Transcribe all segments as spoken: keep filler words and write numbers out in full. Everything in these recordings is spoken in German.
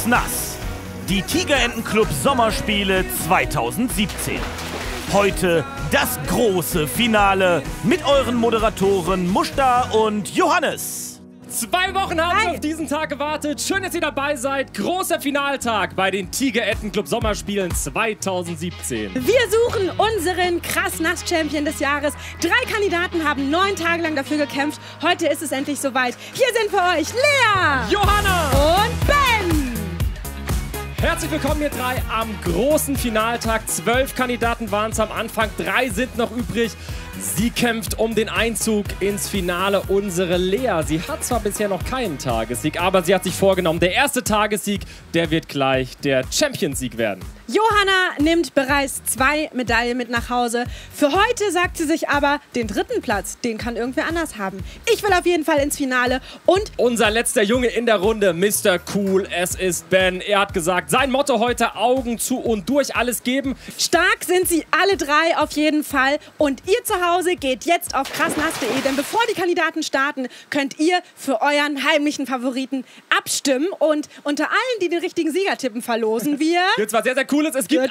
Krass Nass, die Tigerenten Club Sommerspiele zweitausendsiebzehn. Heute das große Finale mit euren Moderatoren Muschda und Johannes. Zwei Wochen haben wir auf diesen Tag gewartet. Schön, dass ihr dabei seid. Großer Finaltag bei den Tigerenten Club Sommerspielen zweitausendsiebzehn. Wir suchen unseren Krass-Nass-Champion des Jahres. Drei Kandidaten haben neun Tage lang dafür gekämpft. Heute ist es endlich soweit. Hier sind für euch Lea, Johanna und Ben. Herzlich willkommen, ihr drei, am großen Finaltag. Zwölf Kandidaten waren es am Anfang, drei sind noch übrig. Sie kämpft um den Einzug ins Finale, unsere Lea. Sie hat zwar bisher noch keinen Tagessieg, aber sie hat sich vorgenommen, der erste Tagessieg, der wird gleich der Champions-Sieg werden. Johanna nimmt bereits zwei Medaillen mit nach Hause. Für heute sagt sie sich aber, den dritten Platz, den kann irgendwer anders haben. Ich will auf jeden Fall ins Finale und... Unser letzter Junge in der Runde, Mister Cool, es ist Ben. Er hat gesagt, sein Motto heute, Augen zu und durch, alles geben. Stark sind sie alle drei auf jeden Fall. Und ihr zu Hause geht jetzt auf krass nass punkt de, denn bevor die Kandidaten starten, könnt ihr für euren heimlichen Favoriten abstimmen. Und unter allen, die den richtigen Sieger tippen, verlosen wir... Jetzt war sehr, sehr cool. Es gibt ein...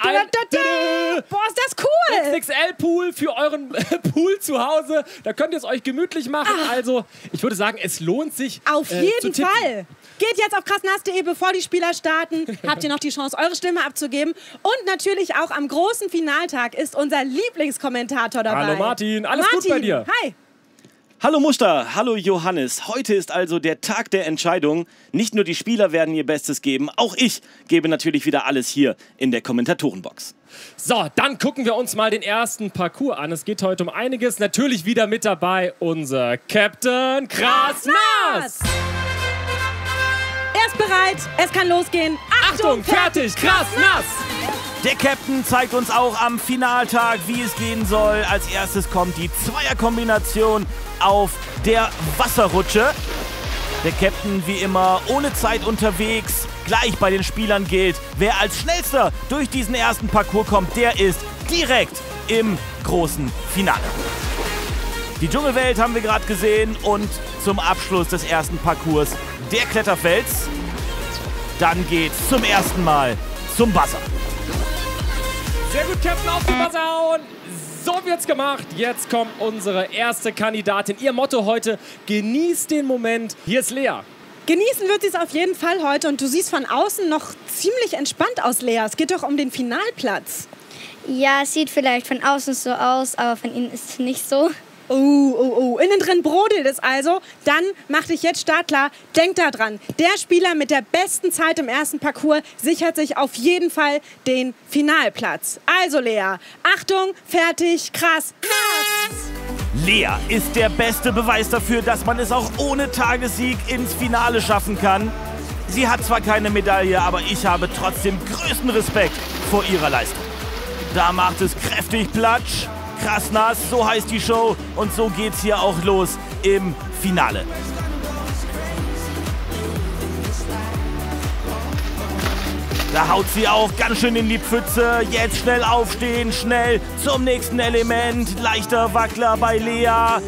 Boah, ist das cool! X X L-Pool für euren Pool zu Hause. Da könnt ihr es euch gemütlich machen. Ach. Also, ich würde sagen, es lohnt sich. Auf äh, jeden zu Fall! Geht jetzt auf krass nass punkt de, bevor die Spieler starten. Habt ihr noch die Chance, eure Stimme abzugeben. Und natürlich auch am großen Finaltag ist unser Lieblingskommentator dabei. Hallo Martin, alles Martin. Gut bei dir? Hi! Hallo Muschda, hallo Johannes. Heute ist also der Tag der Entscheidung. Nicht nur die Spieler werden ihr Bestes geben, auch ich gebe natürlich wieder alles hier in der Kommentatorenbox. So, dann gucken wir uns mal den ersten Parcours an. Es geht heute um einiges. Natürlich wieder mit dabei unser Captain Krass Nass. Er ist bereit, es kann losgehen. Achtung, Achtung fertig, Krass Nass. Der Captain zeigt uns auch am Finaltag, wie es gehen soll. Als erstes kommt die Zweierkombination auf der Wasserrutsche. Der Captain wie immer ohne Zeit unterwegs. Gleich bei den Spielern gilt, wer als schnellster durch diesen ersten Parcours kommt, der ist direkt im großen Finale. Die Dschungelwelt haben wir gerade gesehen und zum Abschluss des ersten Parcours der Kletterfels. Dann geht's zum ersten Mal zum Wasser. Sehr gut, Captain, auf die Wasser hauen. So wird's gemacht. Jetzt kommt unsere erste Kandidatin. Ihr Motto heute, genießt den Moment. Hier ist Lea. Genießen wird sie es auf jeden Fall heute. Und du siehst von außen noch ziemlich entspannt aus, Lea. Es geht doch um den Finalplatz. Ja, es sieht vielleicht von außen so aus, aber von innen ist es nicht so. Oh, oh, oh. Innen drin brodelt es also. Dann mach dich jetzt startklar. Denk da dran. Der Spieler mit der besten Zeit im ersten Parcours sichert sich auf jeden Fall den Finalplatz. Also, Lea. Achtung, fertig, krass, krass. Lea ist der beste Beweis dafür, dass man es auch ohne Tagessieg ins Finale schaffen kann. Sie hat zwar keine Medaille, aber ich habe trotzdem größten Respekt vor ihrer Leistung. Da macht es kräftig Platsch. Krass Nass, so heißt die Show und so geht's hier auch los im Finale. Da haut sie auch ganz schön in die Pfütze. Jetzt schnell aufstehen, schnell zum nächsten Element. Leichter Wackler bei Lea.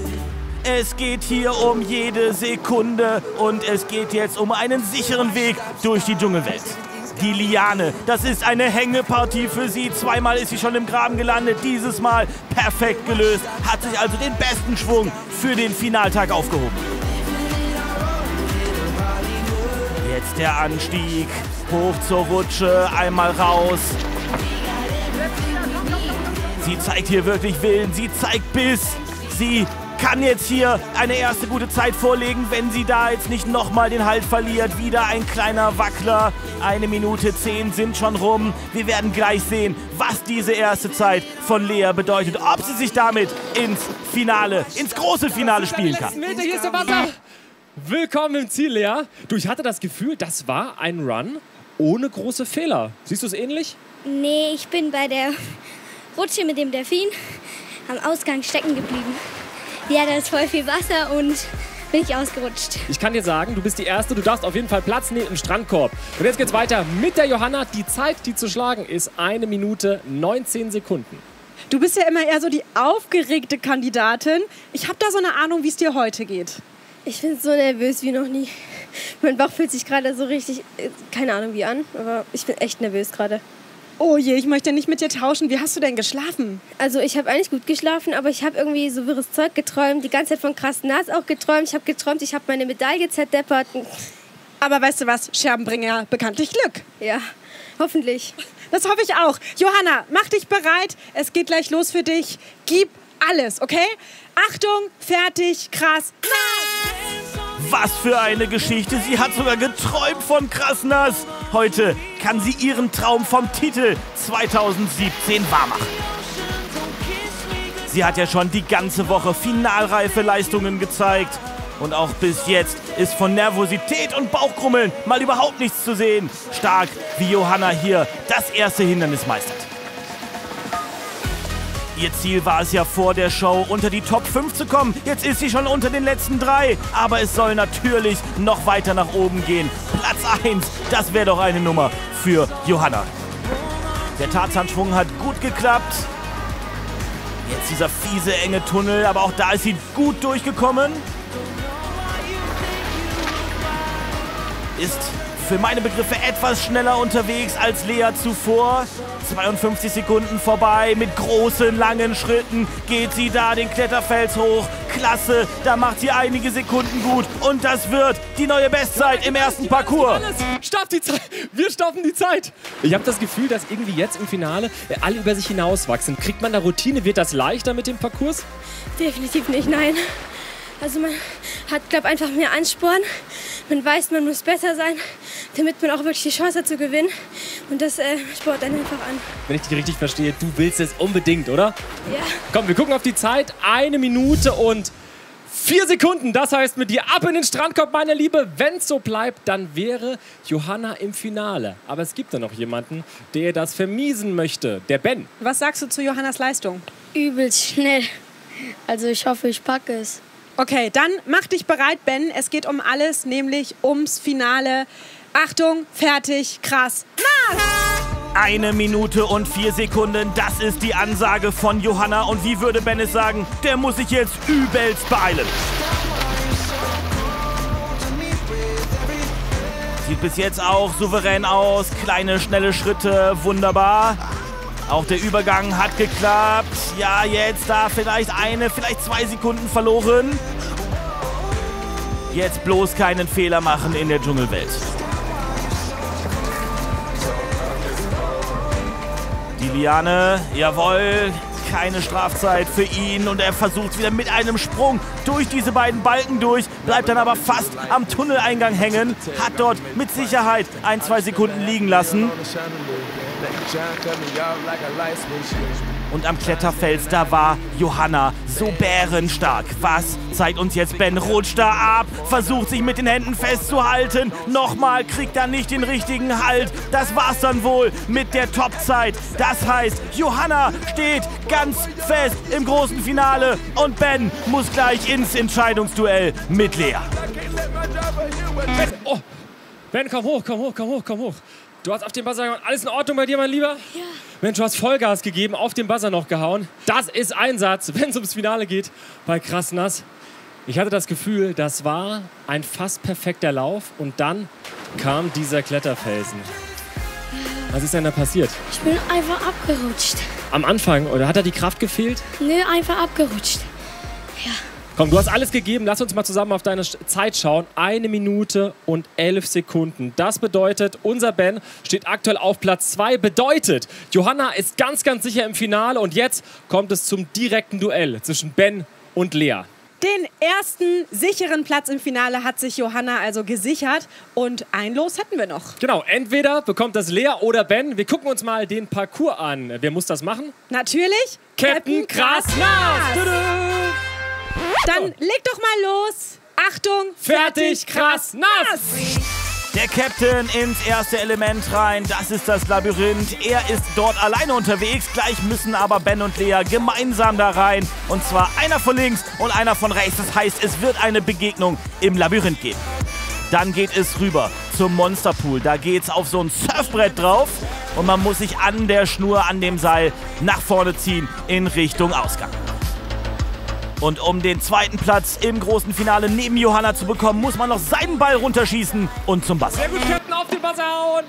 Es geht hier um jede Sekunde und es geht jetzt um einen sicheren Weg durch die Dschungelwelt. Die Liane, das ist eine Hängepartie für sie. Zweimal ist sie schon im Graben gelandet, dieses Mal perfekt gelöst. Hat sich also den besten Schwung für den Finaltag aufgehoben. Jetzt der Anstieg, hoch zur Rutsche, einmal raus. Sie zeigt hier wirklich Willen, sie zeigt Biss. Sie kann jetzt hier eine erste gute Zeit vorlegen, wenn sie da jetzt nicht nochmal den Halt verliert. Wieder ein kleiner Wackler. Eine Minute zehn sind schon rum. Wir werden gleich sehen, was diese erste Zeit von Lea bedeutet. Ob sie sich damit ins Finale, ins große Finale spielen kann. Hier ist der Wasser. Willkommen im Ziel, Lea. Du, ich hatte das Gefühl, das war ein Run ohne große Fehler. Siehst du es ähnlich? Nee, ich bin bei der Rutsche mit dem Delfin am Ausgang stecken geblieben. Ja, da ist voll viel Wasser und bin ich ausgerutscht. Ich kann dir sagen, du bist die Erste. Du darfst auf jeden Fall Platz nehmen im Strandkorb. Und jetzt geht's weiter mit der Johanna. Die Zeit, die zu schlagen ist, eine Minute, neunzehn Sekunden. Du bist ja immer eher so die aufgeregte Kandidatin. Ich habe da so eine Ahnung, wie es dir heute geht. Ich bin so nervös wie noch nie. Mein Bauch fühlt sich gerade so richtig, keine Ahnung wie an, aber ich bin echt nervös gerade. Oh je, ich möchte nicht mit dir tauschen. Wie hast du denn geschlafen? Also ich habe eigentlich gut geschlafen, aber ich habe irgendwie so wirres Zeug geträumt. Die ganze Zeit von Krass Nass auch geträumt. Ich habe geträumt, ich habe meine Medaille zerdeppert. Aber weißt du was? Scherben bringen ja bekanntlich Glück. Ja, hoffentlich. Das hoffe ich auch. Johanna, mach dich bereit. Es geht gleich los für dich. Gib alles, okay? Achtung, fertig, Krass Nass! Was für eine Geschichte. Sie hat sogar geträumt von Krass Nass. Heute kann sie ihren Traum vom Titel zweitausendsiebzehn wahrmachen. Sie hat ja schon die ganze Woche finalreife Leistungen gezeigt. Und auch bis jetzt ist von Nervosität und Bauchkrummeln mal überhaupt nichts zu sehen. Stark, wie Johanna hier das erste Hindernis meistert. Ihr Ziel war es ja vor der Show, unter die Top fünf zu kommen. Jetzt ist sie schon unter den letzten drei. Aber es soll natürlich noch weiter nach oben gehen. Platz eins, das wäre doch eine Nummer für Johanna. Der Tarzanschwung hat gut geklappt. Jetzt dieser fiese, enge Tunnel, aber auch da ist sie gut durchgekommen. Ist für meine Begriffe etwas schneller unterwegs als Lea zuvor. zweiundfünfzig Sekunden vorbei, mit großen, langen Schritten geht sie da den Kletterfels hoch. Klasse, da macht sie einige Sekunden gut und das wird die neue Bestzeit im ersten Parcours. Stopp die Zeit, wir stoppen die Zeit. Ich habe das Gefühl, dass irgendwie jetzt im Finale alle über sich hinauswachsen. Kriegt man da Routine, wird das leichter mit dem Parcours? Definitiv nicht, nein. Also man hat, glaube ich, einfach mehr Ansporn. Man weiß, man muss besser sein, damit man auch wirklich die Chance hat zu gewinnen. Und das äh, spornt einen einfach an. Wenn ich dich richtig verstehe, du willst es unbedingt, oder? Ja. Komm, wir gucken auf die Zeit. Eine Minute und vier Sekunden. Das heißt, mit dir ab in den Strandkorb, meine Liebe. Wenn es so bleibt, dann wäre Johanna im Finale. Aber es gibt da noch jemanden, der das vermiesen möchte. Der Ben. Was sagst du zu Johannas Leistung? Übelst schnell. Also ich hoffe, ich packe es. Okay, dann mach dich bereit, Ben. Es geht um alles, nämlich ums Finale. Achtung, fertig, Krass Nass! Eine Minute und vier Sekunden, das ist die Ansage von Johanna. Und wie würde Ben es sagen? Der muss sich jetzt übelst beeilen. Sieht bis jetzt auch souverän aus. Kleine, schnelle Schritte, wunderbar. Auch der Übergang hat geklappt. Ja, jetzt da vielleicht eine, vielleicht zwei Sekunden verloren. Jetzt bloß keinen Fehler machen in der Dschungelwelt. Die Liane, jawohl, keine Strafzeit für ihn. Und er versucht wieder mit einem Sprung durch diese beiden Balken durch, bleibt dann aber fast am Tunneleingang hängen, hat dort mit Sicherheit ein, zwei Sekunden liegen lassen. Und am Kletterfels, da war Johanna so bärenstark. Was zeigt uns jetzt Ben? Rutscht da ab, versucht sich mit den Händen festzuhalten. Nochmal, kriegt er nicht den richtigen Halt. Das war's dann wohl mit der Topzeit. Das heißt, Johanna steht ganz fest im großen Finale. Und Ben muss gleich ins Entscheidungsduell mit Lea. Ben, oh. Ben, komm hoch, komm hoch, komm hoch, komm hoch. Du hast auf dem Buzzer gehauen. Alles in Ordnung bei dir, mein Lieber? Ja. Mensch, du hast Vollgas gegeben, auf den Buzzer noch gehauen. Das ist Einsatz, wenn es ums Finale geht bei Krass Nass. Ich hatte das Gefühl, das war ein fast perfekter Lauf und dann kam dieser Kletterfelsen. Was ist denn da passiert? Ich bin einfach abgerutscht. Am Anfang, oder hat da die Kraft gefehlt? Nö, einfach abgerutscht. Ja. Komm, du hast alles gegeben. Lass uns mal zusammen auf deine Zeit schauen. Eine Minute und elf Sekunden. Das bedeutet, unser Ben steht aktuell auf Platz zwei. Bedeutet, Johanna ist ganz, ganz sicher im Finale. Und jetzt kommt es zum direkten Duell zwischen Ben und Lea. Den ersten sicheren Platz im Finale hat sich Johanna also gesichert. Und ein Los hätten wir noch. Genau, entweder bekommt das Lea oder Ben. Wir gucken uns mal den Parcours an. Wer muss das machen? Natürlich Captain Krass Nass. Dann leg doch mal los. Achtung, fertig, fertig Krass Nass. Der Captain ins erste Element rein. Das ist das Labyrinth. Er ist dort alleine unterwegs. Gleich müssen aber Ben und Lea gemeinsam da rein. Und zwar einer von links und einer von rechts. Das heißt, es wird eine Begegnung im Labyrinth geben. Dann geht es rüber zum Monsterpool. Da geht's auf so ein Surfbrett drauf. Und man muss sich an der Schnur, an dem Seil nach vorne ziehen in Richtung Ausgang. Und um den zweiten Platz im großen Finale neben Johanna zu bekommen, muss man noch seinen Ball runterschießen und zum Buzzer. Sehr gut, Captain, auf den Buzzer hauen!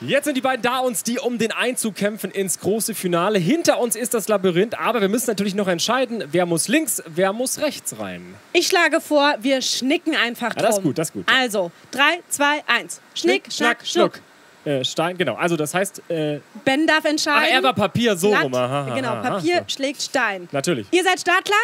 Jetzt sind die beiden da uns, die um den Einzug kämpfen ins große Finale. Hinter uns ist das Labyrinth, aber wir müssen natürlich noch entscheiden, wer muss links, wer muss rechts rein. Ich schlage vor, wir schnicken einfach drum. Ja, das ist gut, das ist gut. Also, drei, zwei, eins. Schnick, Schnick schnack, schnuck. schnuck. Äh, Stein, genau. Also, das heißt... Äh, Ben darf entscheiden. Ach, er war Papier, so rum. Genau, Papier aha. schlägt Stein. Natürlich. Ihr seid startklar?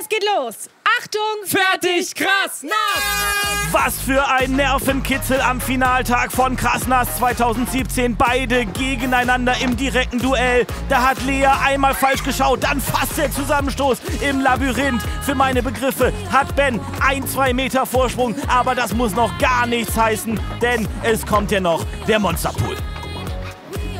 Es geht los. Achtung, fertig, krass, nass! Was für ein Nervenkitzel am Finaltag von Krass Nass zweitausendsiebzehn. Beide gegeneinander im direkten Duell. Da hat Lea einmal falsch geschaut, dann fast der Zusammenstoß im Labyrinth. Für meine Begriffe hat Ben ein, zwei Meter Vorsprung. Aber das muss noch gar nichts heißen, denn es kommt ja noch der Monsterpool.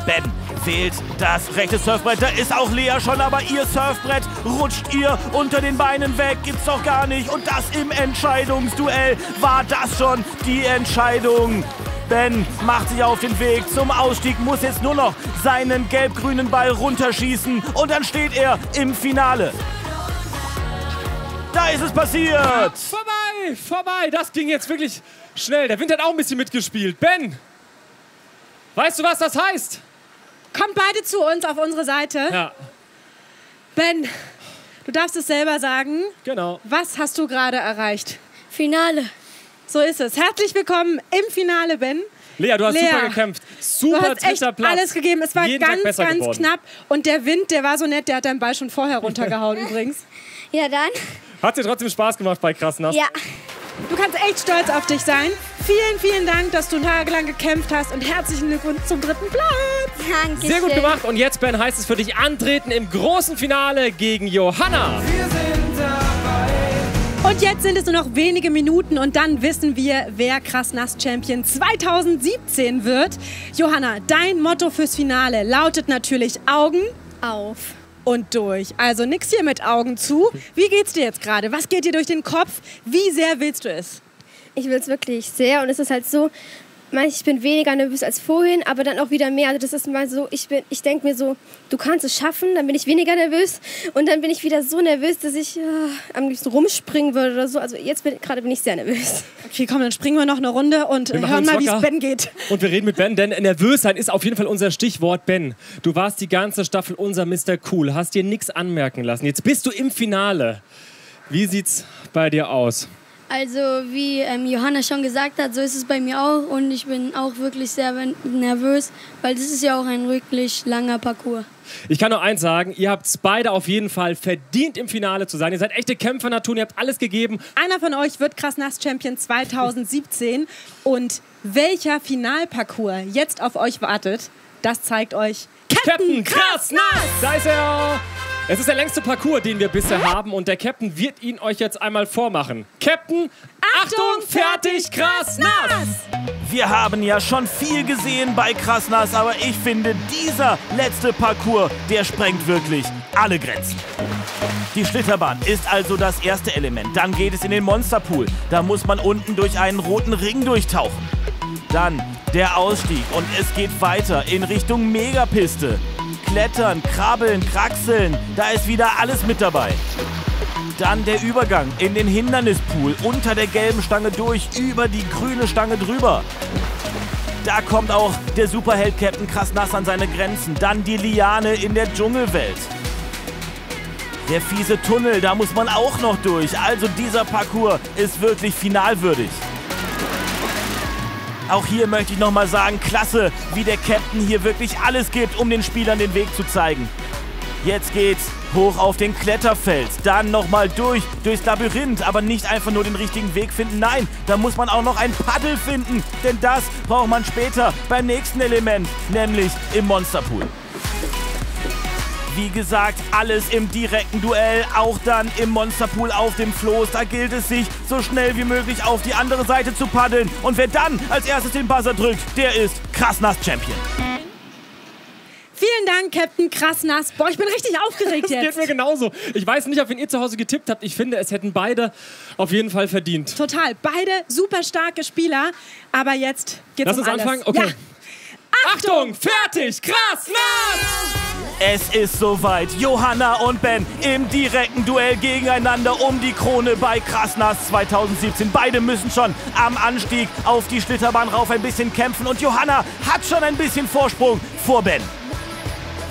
Ben fehlt das rechte Surfbrett, da ist auch Lea schon, aber ihr Surfbrett rutscht ihr unter den Beinen weg, gibt's doch gar nicht. Und das im Entscheidungsduell war das schon die Entscheidung. Ben macht sich auf den Weg zum Ausstieg, muss jetzt nur noch seinen gelb-grünen Ball runterschießen und dann steht er im Finale. Da ist es passiert! Ja, vorbei, vorbei, das ging jetzt wirklich schnell. Der Wind hat auch ein bisschen mitgespielt. Ben, weißt du, was das heißt? Kommt beide zu uns auf unsere Seite. Ja. Ben, du darfst es selber sagen. Genau. Was hast du gerade erreicht? Finale. So ist es. Herzlich willkommen im Finale, Ben. Lea, du hast Lea, super gekämpft. Super, du hast echt Platz. Alles gegeben. Es war Jeden ganz, ganz geworden. knapp. Und der Wind, der war so nett, der hat deinen Ball schon vorher runtergehauen übrigens. Ja, dann. Hat dir trotzdem Spaß gemacht bei Krass Nass? Ja. Du kannst echt stolz auf dich sein. Vielen, vielen Dank, dass du tagelang gekämpft hast und herzlichen Glückwunsch zum dritten Platz. Dankeschön. Sehr gut gemacht. Und jetzt, Ben, heißt es für dich antreten im großen Finale gegen Johanna. Wir sind dabei. Und jetzt sind es nur noch wenige Minuten und dann wissen wir, wer Krass Nass Champion zweitausendsiebzehn wird. Johanna, dein Motto fürs Finale lautet natürlich Augen auf. Und durch. Also nix hier mit Augen zu. Wie geht's dir jetzt gerade? Was geht dir durch den Kopf? Wie sehr willst du es? Ich will es wirklich sehr und es ist halt so, ich bin weniger nervös als vorhin, aber dann auch wieder mehr. Also das ist mal so, ich, bin, ich denke mir so, du kannst es schaffen, dann bin ich weniger nervös und dann bin ich wieder so nervös, dass ich äh, am liebsten rumspringen würde oder so. Also jetzt gerade bin ich sehr nervös. Okay, komm, dann springen wir noch eine Runde und wir hören mal, wie es Ben geht. Und wir reden mit Ben, denn nervös sein ist auf jeden Fall unser Stichwort. Ben, du warst die ganze Staffel unser Mister Cool, hast dir nichts anmerken lassen. Jetzt bist du im Finale. Wie sieht's bei dir aus? Also wie ähm, Johanna schon gesagt hat, so ist es bei mir auch und ich bin auch wirklich sehr nervös, weil das ist ja auch ein wirklich langer Parcours. Ich kann nur eins sagen, ihr habt es beide auf jeden Fall verdient, im Finale zu sein. Ihr seid echte Kämpfer, Natur, ihr habt alles gegeben. Einer von euch wird Krass Nass Champion zweitausendsiebzehn und welcher Finalparcours jetzt auf euch wartet, das zeigt euch Captain Krass Nass! Da ist er! Es ist der längste Parcours, den wir bisher haben und der Captain wird ihn euch jetzt einmal vormachen. Captain, Achtung, fertig, krass, nass! Wir haben ja schon viel gesehen bei Krass Nass, aber ich finde, dieser letzte Parcours, der sprengt wirklich alle Grenzen. Die Schlitterbahn ist also das erste Element. Dann geht es in den Monsterpool. Da muss man unten durch einen roten Ring durchtauchen. Dann der Ausstieg und es geht weiter in Richtung Megapiste. Klettern, krabbeln, kraxeln, da ist wieder alles mit dabei. Dann der Übergang in den Hindernispool, unter der gelben Stange durch, über die grüne Stange drüber. Da kommt auch der Superheld Captain Krass Nass an seine Grenzen. Dann die Liane in der Dschungelwelt. Der fiese Tunnel, da muss man auch noch durch. Also dieser Parcours ist wirklich finalwürdig. Auch hier möchte ich nochmal sagen, klasse, wie der Captain hier wirklich alles gibt, um den Spielern den Weg zu zeigen. Jetzt geht's hoch auf den Kletterfels, dann nochmal durch, durchs Labyrinth, aber nicht einfach nur den richtigen Weg finden, nein, da muss man auch noch ein Paddel finden, denn das braucht man später beim nächsten Element, nämlich im Monsterpool. Wie gesagt, alles im direkten Duell, auch dann im Monsterpool auf dem Floß. Da gilt es sich, so schnell wie möglich auf die andere Seite zu paddeln. Und wer dann als erstes den Buzzer drückt, der ist Krass Nass Champion. Vielen Dank, Captain Krass Nass. Boah, ich bin richtig aufgeregt jetzt. Das geht mir genauso. Ich weiß nicht, auf wen ihr zu Hause getippt habt. Ich finde, es hätten beide auf jeden Fall verdient. Total. Beide super starke Spieler. Aber jetzt geht's um alles. Lass uns anfangen? Okay. Ja. Achtung, fertig, Krass Nass! Es ist soweit. Johanna und Ben im direkten Duell gegeneinander um die Krone bei Krass Nass zwanzig siebzehn. Beide müssen schon am Anstieg auf die Schlitterbahn rauf ein bisschen kämpfen. Und Johanna hat schon ein bisschen Vorsprung vor Ben.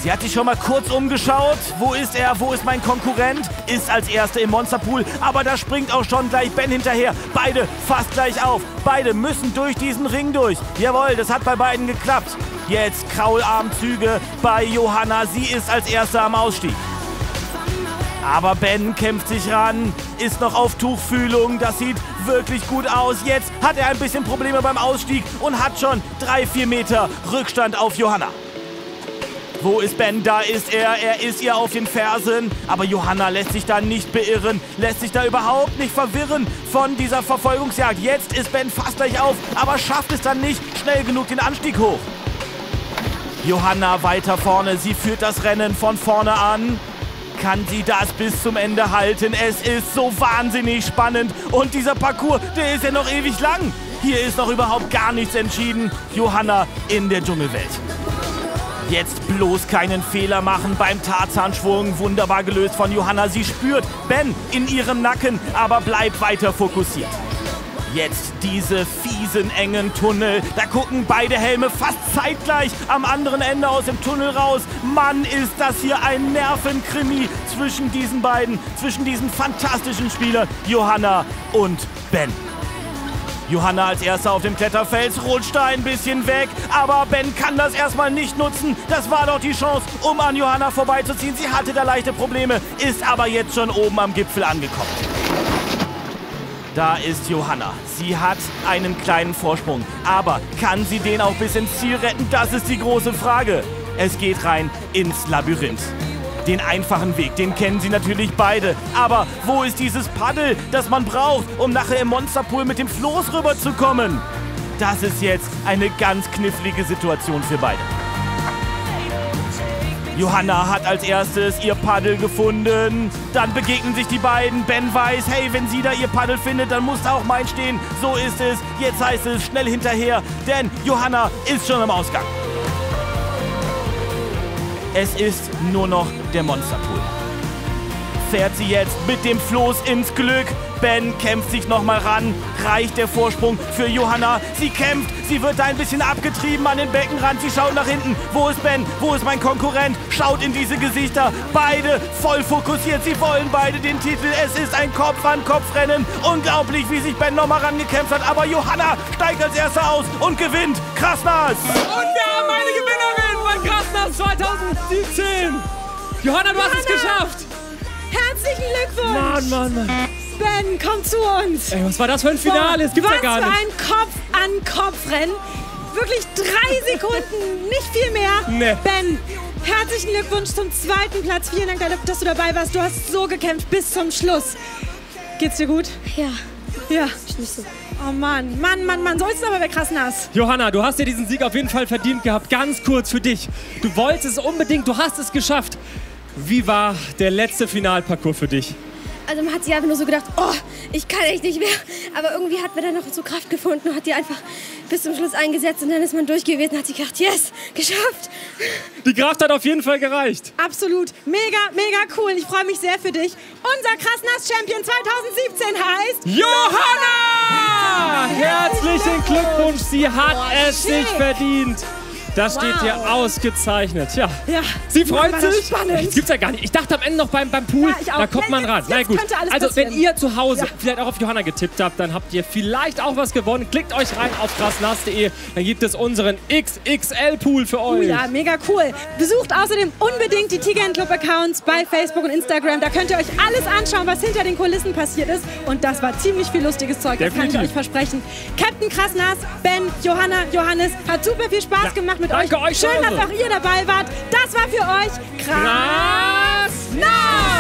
Sie hat sich schon mal kurz umgeschaut. Wo ist er? Wo ist mein Konkurrent? Ist als Erste im Monsterpool. Aber da springt auch schon gleich Ben hinterher. Beide fast gleich auf. Beide müssen durch diesen Ring durch. Jawohl, das hat bei beiden geklappt. Jetzt Kraularmzüge bei Johanna. Sie ist als Erste am Ausstieg. Aber Ben kämpft sich ran, ist noch auf Tuchfühlung, das sieht wirklich gut aus. Jetzt hat er ein bisschen Probleme beim Ausstieg und hat schon drei, vier Meter Rückstand auf Johanna. Wo ist Ben? Da ist er. Er ist ihr auf den Fersen. Aber Johanna lässt sich da nicht beirren, lässt sich da überhaupt nicht verwirren von dieser Verfolgungsjagd. Jetzt ist Ben fast gleich auf, aber schafft es dann nicht schnell genug den Anstieg hoch. Johanna weiter vorne. Sie führt das Rennen von vorne an. Kann sie das bis zum Ende halten? Es ist so wahnsinnig spannend. Und dieser Parcours, der ist ja noch ewig lang. Hier ist noch überhaupt gar nichts entschieden. Johanna in der Dschungelwelt. Jetzt bloß keinen Fehler machen beim Tarzanschwung. Wunderbar gelöst von Johanna. Sie spürt Ben in ihrem Nacken, aber bleibt weiter fokussiert. Jetzt diese fiesen, engen Tunnel. Da gucken beide Helme fast zeitgleich am anderen Ende aus dem Tunnel raus. Mann, ist das hier ein Nervenkrimi zwischen diesen beiden, zwischen diesen fantastischen Spielern, Johanna und Ben. Johanna als Erste auf dem Kletterfels, rutscht da ein bisschen weg, aber Ben kann das erstmal nicht nutzen. Das war doch die Chance, um an Johanna vorbeizuziehen. Sie hatte da leichte Probleme, ist aber jetzt schon oben am Gipfel angekommen. Da ist Johanna. Sie hat einen kleinen Vorsprung, aber kann sie den auch bis ins Ziel retten? Das ist die große Frage. Es geht rein ins Labyrinth. Den einfachen Weg, den kennen sie natürlich beide. Aber wo ist dieses Paddel, das man braucht, um nachher im Monsterpool mit dem Floß rüberzukommen? Das ist jetzt eine ganz knifflige Situation für beide. Johanna hat als Erstes ihr Paddel gefunden. Dann begegnen sich die beiden. Ben weiß, hey, wenn sie da ihr Paddel findet, dann muss da auch mein stehen. So ist es. Jetzt heißt es schnell hinterher, denn Johanna ist schon am Ausgang. Es ist nur noch der Monsterpool. Fährt sie jetzt mit dem Floß ins Glück. Ben kämpft sich nochmal ran. Reicht der Vorsprung für Johanna? Sie kämpft. Sie wird da ein bisschen abgetrieben an den Beckenrand. Sie schaut nach hinten. Wo ist Ben? Wo ist mein Konkurrent? Schaut in diese Gesichter. Beide voll fokussiert. Sie wollen beide den Titel. Es ist ein Kopf-an-Kopf-Rennen. Unglaublich, wie sich Ben nochmal rangekämpft hat. Aber Johanna steigt als Erste aus und gewinnt. Krass Nass. Und wir haben eine Gewinnerin. Krass Nass zwanzig siebzehn! Johanna, du Johanna, hast es geschafft! Herzlichen Glückwunsch! Mann, Mann, Mann! Ben, komm zu uns! Ey, was war das für ein Finale? Es gibt ja gar nichts! Was für ein Kopf-an-Kopf-Rennen! Wirklich drei Sekunden, nicht viel mehr! Nee. Ben, herzlichen Glückwunsch zum zweiten Platz! Vielen Dank, dass du dabei warst! Du hast so gekämpft bis zum Schluss! Geht's dir gut? Ja. Ja. Schlüssel. Oh Mann, Mann, Mann, Mann, so ist es aber bei Krass Nass. Johanna, du hast dir diesen Sieg auf jeden Fall verdient gehabt, ganz kurz für dich. Du wolltest es unbedingt, du hast es geschafft. Wie war der letzte Finalparcours für dich? Also man hat sich einfach nur so gedacht, oh, ich kann echt nicht mehr. Aber irgendwie hat man dann noch so Kraft gefunden und hat die einfach bis zum Schluss eingesetzt. Und dann ist man durch gewesen und hat sich gedacht, yes, geschafft. Die Kraft hat auf jeden Fall gereicht. Absolut, mega, mega cool. Ich freue mich sehr für dich. Unser Krass Nass Champion zwanzig siebzehn heißt... Johanna! Herzlichen Glückwunsch, sie hat oh, es sich verdient. Das wow. steht hier ausgezeichnet. Ja, ja sie freut sich. Spannend. Das gibt's ja gar nicht. Ich dachte am Ende noch beim, beim Pool, ja, da kommt man ran. Na gut. Also wenn ihr zu Hause ja. vielleicht auch auf Johanna getippt habt, dann habt ihr vielleicht auch was gewonnen. Klickt euch rein auf krass nass punkt de. Dann gibt es unseren X X L-Pool für euch. Oh ja, mega cool. Besucht außerdem unbedingt die Tigerenten Club Accounts bei Facebook und Instagram. Da könnt ihr euch alles anschauen, was hinter den Kulissen passiert ist. Und das war ziemlich viel lustiges Zeug. Das kann ich euch versprechen. Captain Krass Nass, Ben, Johanna, Johannes. Hat super viel Spaß ja. gemacht. Mit Danke euch. euch Schön, dass auch ihr dabei wart. Das war für euch Krass Nass.